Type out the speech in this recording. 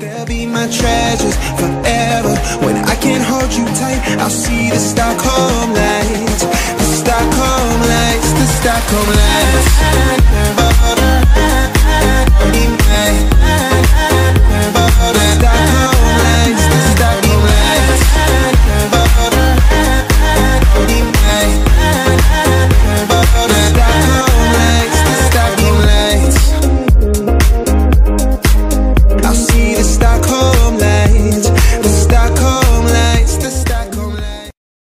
They'll be my treasures forever. When I can't hold you tight, I'll see the Stockholm lights, the Stockholm lights, the Stockholm lights.